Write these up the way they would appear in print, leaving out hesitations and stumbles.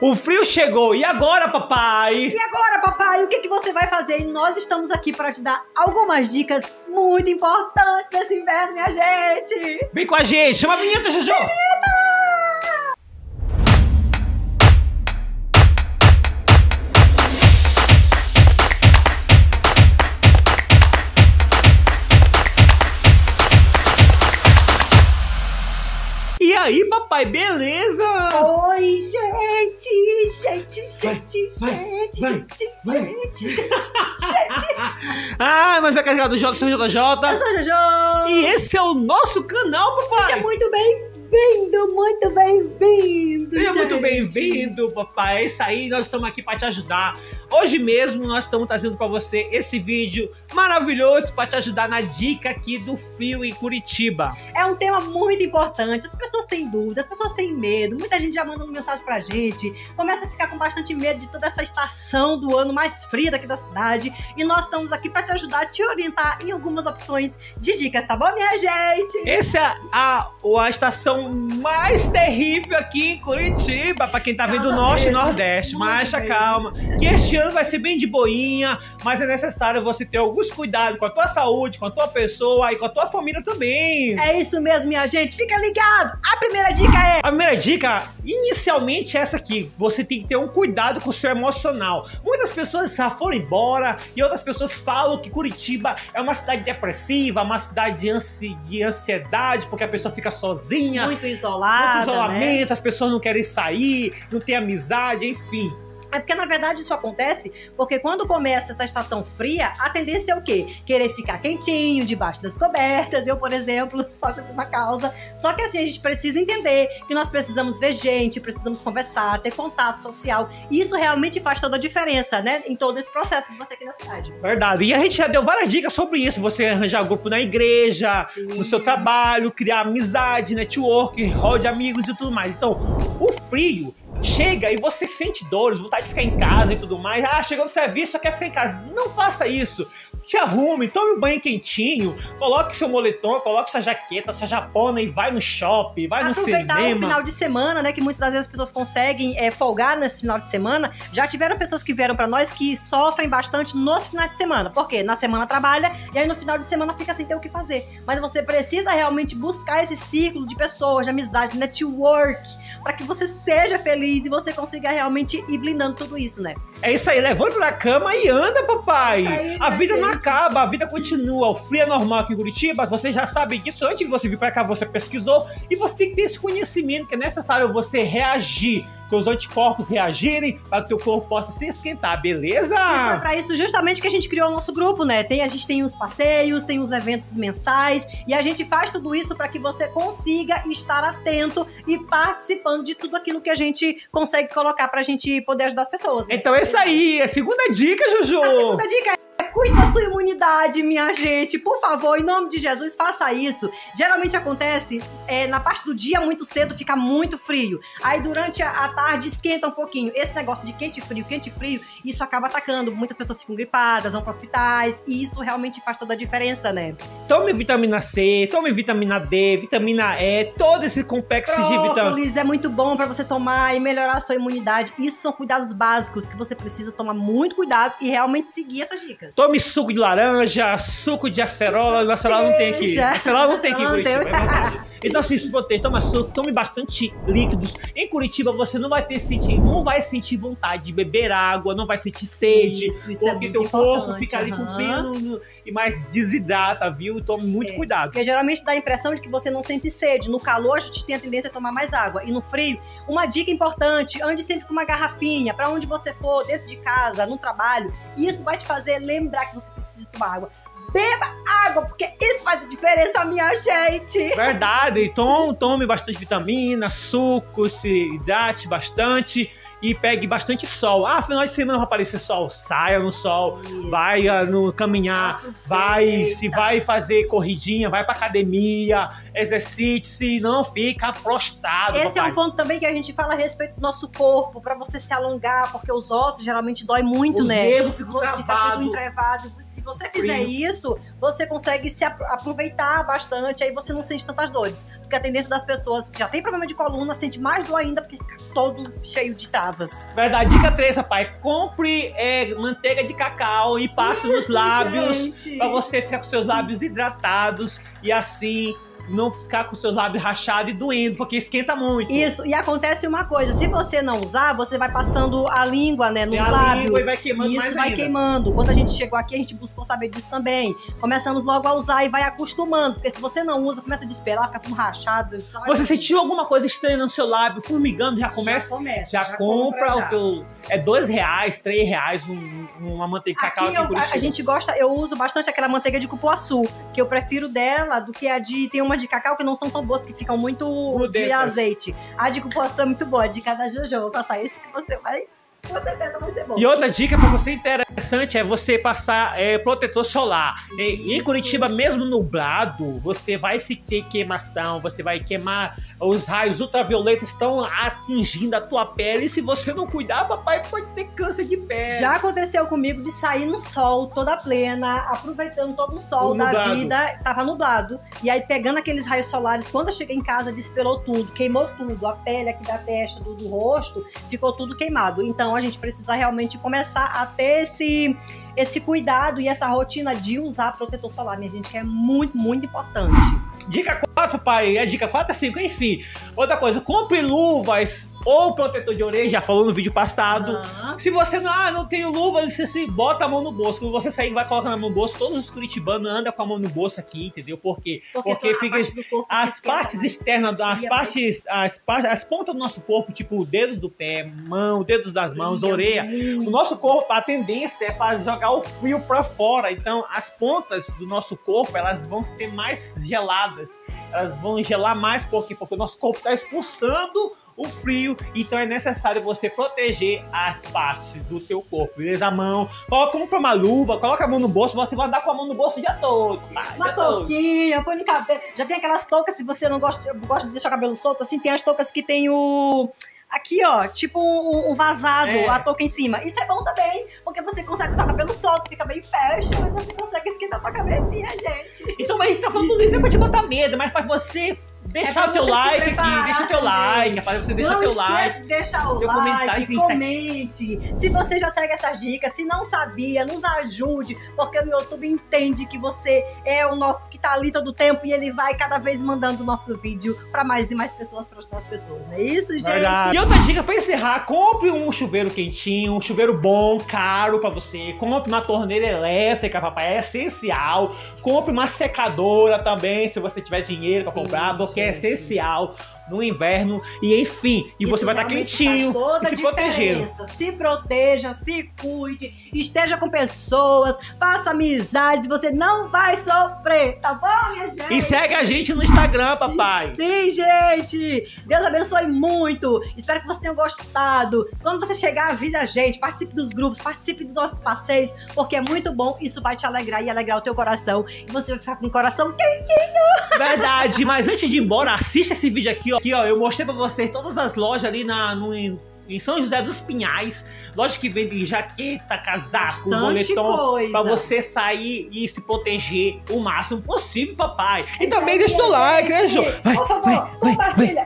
O frio chegou. E agora, papai? E agora, papai? O que, que você vai fazer? E nós estamos aqui para te dar algumas dicas muito importantes nesse inverno, minha gente. Vem com a gente. Chama a vinheta, Jojo. Vinheta! E aí, papai, beleza? Oi, gente. Ah, mas vai carregar do Jota, sou JJ. Eu sou Jojo. E esse é o nosso canal, papai. Seja muito bem-vindo, muito bem-vindo. Seja muito bem-vindo, papai. É isso aí, nós estamos aqui para te ajudar. Hoje mesmo nós estamos trazendo para você esse vídeo maravilhoso para te ajudar na dica aqui do frio em Curitiba. É um tema muito importante, as pessoas têm dúvidas, as pessoas têm medo, muita gente já manda mensagem pra gente, começa a ficar com bastante medo de toda essa estação do ano mais fria daqui da cidade e nós estamos aqui para te ajudar, te orientar em algumas opções de dicas, tá bom, minha gente? Essa é a estação mais terrível aqui em Curitiba, para quem tá vindo do norte e nordeste, mas calma, que este ano vai ser bem de boinha, mas é necessário você ter alguns cuidados com a tua saúde, com a tua pessoa e com a tua família também. É isso mesmo, minha gente, fica ligado. A primeira dica é... A primeira dica, inicialmente, é essa aqui. Você tem que ter um cuidado com o seu emocional. Muitas pessoas já foram embora e outras pessoas falam que Curitiba é uma cidade depressiva, uma cidade de ansiedade, porque a pessoa fica sozinha. Muito isolada, muito isolamento, né? As pessoas não querem sair, não tem amizade, enfim. É porque, na verdade, isso acontece porque quando começa essa estação fria, a tendência é o quê? Querer ficar quentinho, debaixo das cobertas. Eu, por exemplo, só te ajudo na causa. Só que assim, a gente precisa entender que nós precisamos ver gente, precisamos conversar, ter contato social. E isso realmente faz toda a diferença, né? Em todo esse processo de você aqui na cidade. Verdade. E a gente já deu várias dicas sobre isso. Você arranjar grupo na igreja, sim, no seu trabalho, criar amizade, network, rol de amigos e tudo mais. Então, o frio... Chega e você sente dores, vontade de ficar em casa e tudo mais. Ah, chegou do serviço, só quer ficar em casa. Não faça isso. Te arrume, tome um banho quentinho, coloque seu moletom, coloque sua jaqueta, sua japona e vai no shopping, vai no cinema. Aproveitar o final de semana, né, que muitas das vezes as pessoas conseguem folgar nesse final de semana. Já tiveram pessoas que vieram pra nós que sofrem bastante nos finais de semana. Por quê? Na semana trabalha e aí no final de semana fica sem ter o que fazer. Mas você precisa realmente buscar esse círculo de pessoas, de amizade, network, pra que você seja feliz e você consiga realmente ir blindando tudo isso, né? É isso aí, levanta da cama e anda, papai! Aí, a vida não acaba, a vida continua, o frio é normal aqui em Curitiba, você já sabe disso, antes de você vir pra cá você pesquisou e você tem que ter esse conhecimento que é necessário você reagir, que os anticorpos reagirem para que o teu corpo possa se esquentar, beleza? E foi pra isso justamente que a gente criou o nosso grupo, né? A gente tem os passeios, tem os eventos mensais e a gente faz tudo isso para que você consiga estar atento e participando de tudo aquilo que a gente consegue colocar pra gente poder ajudar as pessoas, né? Então é isso aí, a segunda dica, Juju! A segunda dica é... Cuide da sua imunidade, minha gente. Por favor, em nome de Jesus, faça isso. Geralmente acontece na parte do dia muito cedo, fica muito frio. Aí durante a tarde esquenta um pouquinho. Esse negócio de quente e frio, isso acaba atacando. Muitas pessoas ficam gripadas, vão para hospitais. E isso realmente faz toda a diferença, né? Tome vitamina C, tome vitamina D, vitamina E, todo esse complexo de vitaminas. É muito bom para você tomar e melhorar a sua imunidade. Isso são cuidados básicos que você precisa tomar muito cuidado e realmente seguir essas dicas. Tome suco de laranja, suco de acerola. Acerola não tem aqui. Acerola não tem aqui em Curitiba, é verdade. Então assim, se proteja, toma suco, tome bastante líquidos. Em Curitiba você não vai sentir vontade de beber água, não vai sentir sede, isso porque teu corpo fica ali com frio e mais desidrata, viu? Tome muito cuidado. Porque geralmente dá a impressão de que você não sente sede. No calor a gente tem a tendência a tomar mais água e no frio, uma dica importante, ande sempre com uma garrafinha para onde você for, dentro de casa, no trabalho. Isso vai te fazer lembrar que você precisa tomar água. Beba água, porque isso faz diferença, minha gente. Verdade. Então, tome bastante vitamina, suco, se hidrate bastante e pegue bastante sol. Ah, final de semana vai aparecer sol. Saia no sol, isso. Vai no caminhar, vai fazer corridinha, vai pra academia, exercite-se, não fica prostrado. Esse papai. É um ponto também que a gente fala a respeito do nosso corpo, pra você se alongar, porque os ossos geralmente dói muito, né? O nervo fica travado. Se você fizer isso, isso, você consegue se aproveitar bastante, aí você não sente tantas dores. Porque a tendência das pessoas que já tem problema de coluna sente mais dor ainda, porque fica todo cheio de travas. Verdade. Dica 3, rapaz, compre manteiga de cacau e passe nos lábios, para você ficar com seus lábios hidratados e assim não ficar com seus lábios rachados e doendo, porque esquenta muito. Isso, e acontece uma coisa, se você não usar, você vai passando a língua, né, nos lábios. Língua e vai queimando mais ainda. Isso, vai queimando. Quando a gente chegou aqui, a gente buscou saber disso também. Começamos logo a usar e vai acostumando, porque se você não usa, começa a desesperar, fica tudo rachado. Você sentiu alguma coisa estranha no seu lábio, formigando, já começa? Já compra o teu... É R$2, R$3, uma manteiga de cacau aqui em Curitiba. A gente gosta, eu uso bastante aquela manteiga de cupuaçu, que eu prefiro dela do que a de... Tem uma de cacau que não são tão boas, que ficam muito de azeite. A de cupuaçu é muito boa, a dica da Jojo, passar isso que você vai, com certeza vai ser bom. E outra dica pra você interessante é você passar protetor solar. Em Curitiba, mesmo nublado, você vai se ter queimação, você vai queimar, os raios ultravioletas estão atingindo a tua pele e se você não cuidar, papai, pode ter câncer de pele. Já aconteceu comigo de sair no sol toda plena, aproveitando todo o sol da vida, tava nublado, e aí pegando aqueles raios solares, quando eu cheguei em casa, despelou tudo, queimou tudo, a pele aqui da testa, do rosto, ficou tudo queimado. Então a gente precisa realmente começar a ter esse cuidado e essa rotina de usar protetor solar, minha gente, que é muito, muito importante. Dica 4, pai, é dica 4 a 5, enfim. Outra coisa, compre luvas ou protetor de orelha, já falou no vídeo passado. Se você não tem luva, você se bota a mão no bolso. Quando você sair, vai colocando a mão no bolso. Todos os curitibanos andam com a mão no bolso aqui, entendeu? Por quê? Porque fica as partes externas, as pontas do nosso corpo, tipo o dedo do pé, mão, dedos das mãos, orelha. O nosso corpo, a tendência é jogar o frio pra fora. Então, as pontas do nosso corpo, elas vão ser mais geladas. Elas vão gelar mais, porque o nosso corpo tá expulsando o frio, então é necessário você proteger as partes do teu corpo, beleza? A mão, compra uma luva, coloca a mão no bolso, você vai andar com a mão no bolso o dia todo, pai, uma touquinha, põe no cabelo, já tem aquelas toucas, se você não gosta de deixar o cabelo solto, assim, tem as toucas que tem o... Aqui, ó, tipo um vazado, a touca em cima. Isso é bom também, porque você consegue usar o cabelo solto, fica bem fashion, mas você consegue esquentar sua cabecinha, gente. Então, mas a gente tá falando tudo isso, não é pra te botar medo, mas pra você... Deixar o teu like aqui, deixa o teu like, rapaz, você deixa o teu like. Não esquece de deixar o like, comente. Se você já segue essas dicas, se não sabia, nos ajude, porque o YouTube entende que você é o nosso que tá ali todo o tempo e ele vai cada vez mandando o nosso vídeo pra mais e mais pessoas, pra ajudar as pessoas, não é isso, gente? Verdade. E outra dica pra encerrar, compre um chuveiro quentinho, um chuveiro bom, caro pra você, compre uma torneira elétrica, papai, é essencial, compre uma secadora também, se você tiver dinheiro pra comprar, que é essencial no inverno, e enfim, e você vai estar quentinho e se protegendo. Se proteja, se cuide, esteja com pessoas, faça amizades, você não vai sofrer, tá bom, minha gente? E segue a gente no Instagram, papai. Sim, gente, Deus abençoe muito, espero que vocês tenham gostado. Quando você chegar, avise a gente, participe dos grupos, participe dos nossos passeios, porque é muito bom, isso vai te alegrar e alegrar o teu coração, e você vai ficar com o coração quentinho. Verdade, mas antes de ir embora, assista esse vídeo aqui, ó. Eu mostrei pra vocês todas as lojas ali em São José dos Pinhais. Loja que vende jaqueta, casaco, moletom, pra você sair e se proteger o máximo possível, papai. E também deixa o teu like, né, Jô? Por favor,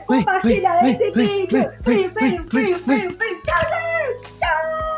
compartilha esse vídeo. Tchau, gente! Tchau!